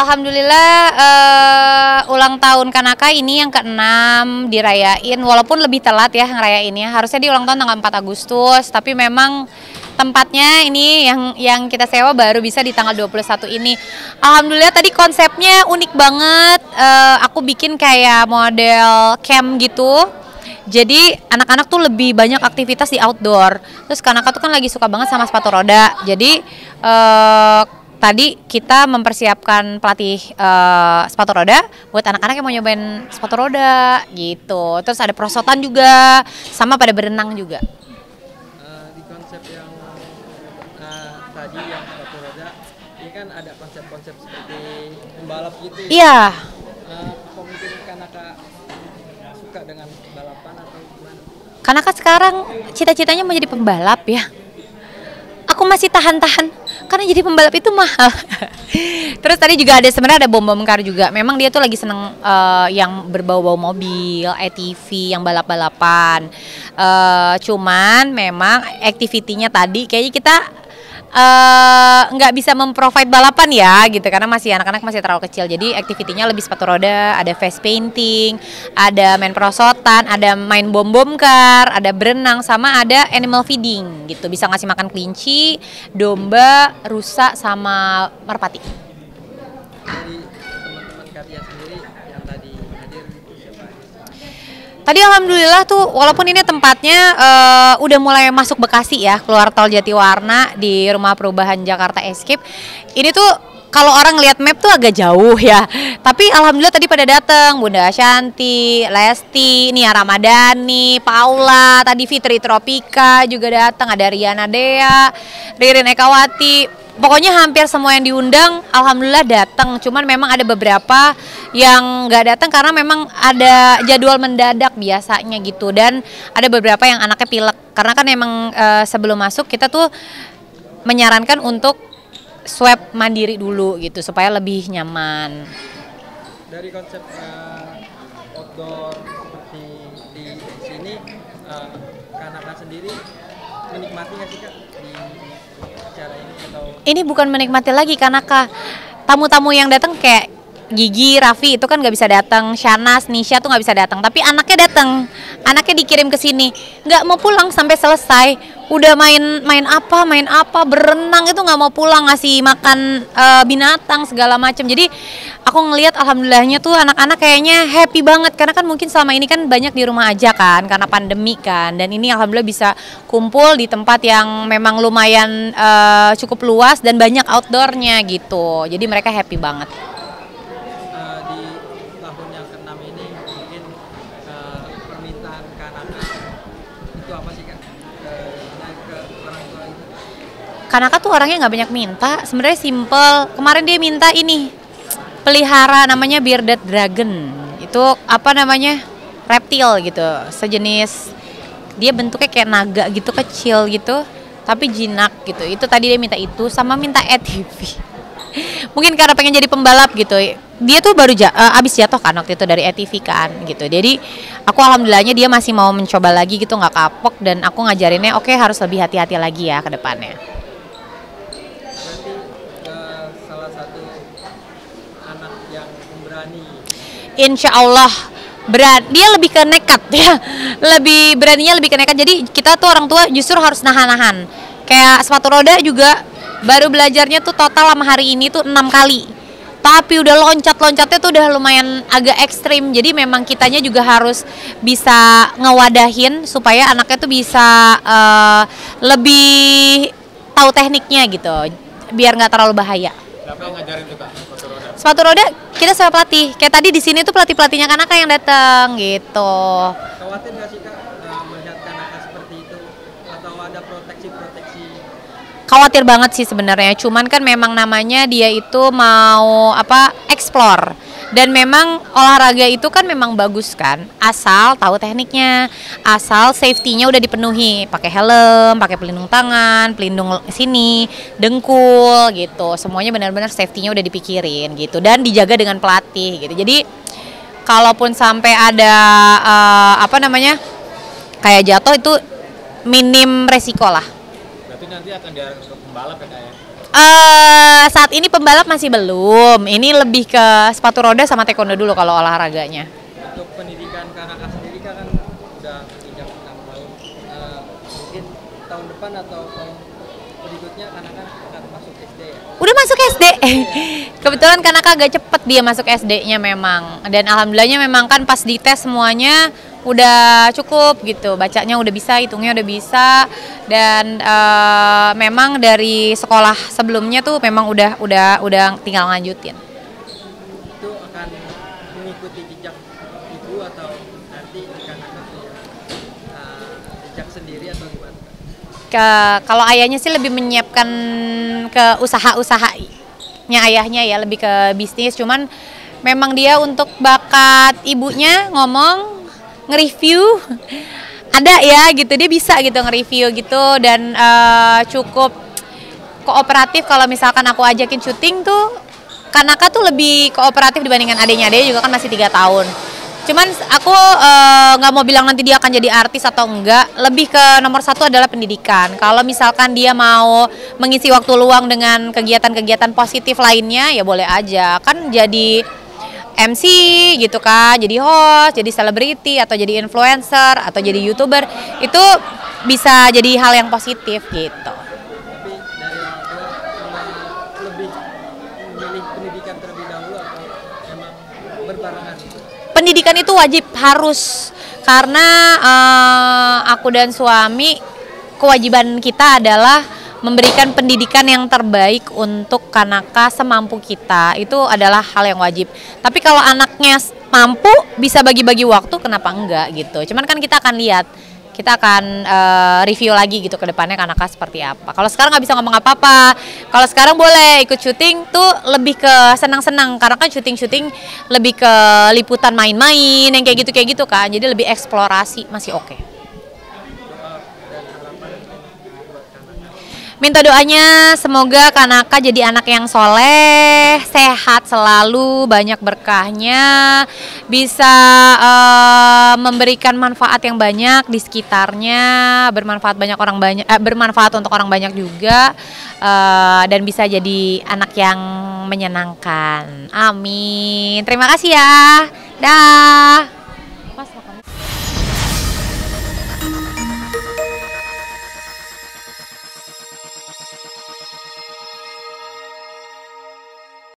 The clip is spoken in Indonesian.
Alhamdulillah ulang tahun Kanaka ini yang ke-6 dirayain, walaupun lebih telat ya ngerayainnya. Harusnya di ulang tahun tanggal 4 Agustus, tapi memang tempatnya ini yang kita sewa baru bisa di tanggal 21 ini. Alhamdulillah tadi konsepnya unik banget. Aku bikin kayak model camp gitu. Jadi anak-anak tuh lebih banyak aktivitas di outdoor. Terus Kanaka tuh kan lagi suka banget sama sepatu roda. Jadi tadi kita mempersiapkan pelatih sepatu roda buat anak-anak yang mau nyobain sepatu roda gitu. Terus ada perosotan juga, sama pada berenang juga. Di konsep yang tadi yang sepatu roda, ini kan ada konsep-konsep seperti pembalap gitu. Iya. Mungkin Kanaka suka dengan balapan atau gimana? Kanaka sekarang cita-citanya mau jadi pembalap ya. Aku masih tahan-tahan karena jadi pembalap itu mahal. Terus tadi juga sebenarnya ada bom-bom kar juga. Memang dia tuh lagi seneng yang berbau-bau mobil, ATV, yang balap-balapan. Cuman memang activity-nya tadi kayaknya kita nggak bisa memprovide balapan ya gitu, karena masih anak-anak masih terlalu kecil. Jadi activity-nya lebih sepatu roda, ada face painting, ada main perosotan, ada main bom-bom kar, ada berenang, sama ada animal feeding gitu. Bisa ngasih makan kelinci, domba, rusa, sama merpati. Dari teman-teman karya sendiri yang tadi hadir, siapa? Tadi alhamdulillah tuh, walaupun ini tempatnya udah mulai masuk Bekasi ya, keluar tol Jatiwarna di rumah perubahan Jakarta Escape. Ini tuh kalau orang lihat map tuh agak jauh ya. Tapi alhamdulillah tadi pada datang Bunda Ashanti, Lesti, Nia Ramadhani, Paula, tadi Fitri Tropika juga datang, ada Riana Dea, Ririn Ekawati. Pokoknya hampir semua yang diundang alhamdulillah datang. Cuman memang ada beberapa yang nggak datang karena memang ada jadwal mendadak biasanya gitu. Dan ada beberapa yang anaknya pilek. Karena kan memang sebelum masuk kita tuh menyarankan untuk swab mandiri dulu gitu supaya lebih nyaman. Dari konsep outdoor seperti di sini, Kanaka sendiri menikmati nggak sih Kak di acara ini? Ini bukan menikmati lagi karena tamu-tamu yang datang kayak Gigi Raffi itu kan nggak bisa datang, Shanas Nisha tuh nggak bisa datang, tapi anaknya datang, anaknya dikirim ke sini, nggak mau pulang sampai selesai, udah main apa berenang itu nggak mau pulang, ngasih makan binatang segala macam. Jadi aku ngelihat alhamdulillahnya tuh anak-anak kayaknya happy banget karena kan mungkin selama ini kan banyak di rumah aja kan karena pandemi kan, dan ini alhamdulillah bisa kumpul di tempat yang memang lumayan cukup luas dan banyak outdoornya gitu. Jadi mereka happy banget. Kanaka tuh orangnya nggak banyak minta, sebenarnya simple. Kemarin dia minta ini pelihara namanya Bearded dragon, itu apa namanya reptil gitu, sejenis dia bentuknya kayak naga gitu kecil gitu, tapi jinak gitu. Itu tadi dia minta itu, sama minta ATV. Mungkin karena pengen jadi pembalap gitu. Dia tuh baru abis jatuh kan waktu itu dari ATV kan gitu. Jadi aku alhamdulillahnya dia masih mau mencoba lagi gitu, nggak kapok, dan aku ngajarinnya oke harus lebih hati-hati lagi ya ke depannya. Insya Allah dia lebih ke nekat ya, lebih beraninya lebih ke nekat. Jadi kita tuh orang tua justru harus nahan-nahan. Kayak sepatu roda juga baru belajarnya tuh total sama hari ini tuh 6 kali. Tapi udah loncat-loncatnya tuh udah lumayan agak ekstrim. Jadi memang kitanya juga harus bisa ngewadahin supaya anaknya tuh bisa lebih tahu tekniknya gitu, biar nggak terlalu bahaya. Siapa yang ngajarin tuh Kak sepatu roda? Sepatu roda kita sama pelatih. Kayak tadi di sini tuh pelatih-pelatihnya Kanaka yang datang gitu. Khawatir nggak sih Kak melihat Kanaka seperti itu atau ada proteksi-proteksi? Khawatir banget sih sebenarnya. Cuman kan memang namanya dia itu mau explore. Dan memang olahraga itu kan memang bagus kan, asal tahu tekniknya, asal safety-nya udah dipenuhi, pakai helm, pakai pelindung tangan, pelindung sini, dengkul gitu, semuanya benar-benar safety-nya udah dipikirin gitu, dan dijaga dengan pelatih gitu. Jadi kalaupun sampai ada kayak jatuh itu minim resiko lah. Berarti nanti akan diarahkan ke pembalap ya Kak ya? Saat ini pembalap masih belum. Ini lebih ke sepatu roda sama taekwondo dulu kalau olahraganya. Untuk pendidikan Kanaka sendiri kan udah pinjam 6 tahun. Mungkin tahun depan atau tahun berikutnya Kanaka akan masuk SD ya? Udah masuk SD. Kebetulan Kanaka agak cepet dia masuk SD-nya memang. Dan alhamdulillahnya memang kan pas dites semuanya udah cukup gitu, bacanya udah bisa, hitungnya udah bisa, dan memang dari sekolah sebelumnya tuh memang udah tinggal lanjutin. Itu akan mengikuti jejak ibu atau nanti akan jejak sendiri atau gimana? Kalau ayahnya sih lebih menyiapkan ke usaha-usahanya ayahnya ya, lebih ke bisnis. Cuman memang dia untuk bakat ibunya ngomong, nge-review ada ya gitu, dia bisa gitu nge-review gitu, dan cukup kooperatif. Kalau misalkan aku ajakin syuting tuh Kanaka tuh lebih kooperatif dibandingkan adiknya. Adiknya juga kan masih 3 tahun. Cuman aku nggak mau bilang nanti dia akan jadi artis atau enggak, lebih ke nomor 1 adalah pendidikan. Kalau misalkan dia mau mengisi waktu luang dengan kegiatan-kegiatan positif lainnya ya boleh aja, kan jadi MC gitu kan, jadi host, jadi selebriti, atau jadi influencer, atau jadi youtuber, itu bisa jadi hal yang positif gitu. Tapi dari awal lebih memilih pendidikan terlebih dahulu atau memang berbarengan? Pendidikan itu wajib, harus, karena aku dan suami kewajiban kita adalah memberikan pendidikan yang terbaik untuk Kanaka semampu kita. Itu adalah hal yang wajib. Tapi kalau anaknya mampu, bisa bagi-bagi waktu, kenapa enggak gitu. Cuman kan kita akan lihat, kita akan review lagi gitu ke depannya Kanaka seperti apa. Kalau sekarang nggak bisa ngomong apa-apa. Kalau sekarang boleh ikut syuting tuh lebih ke senang-senang, karena kan syuting-syuting lebih ke liputan main-main yang kayak gitu kan. Jadi lebih eksplorasi, masih oke. Minta doanya semoga Kanaka jadi anak yang soleh, sehat selalu, banyak berkahnya, bisa memberikan manfaat yang banyak di sekitarnya, bermanfaat untuk orang banyak juga, dan bisa jadi anak yang menyenangkan. Amin. Terima kasih ya. Dah.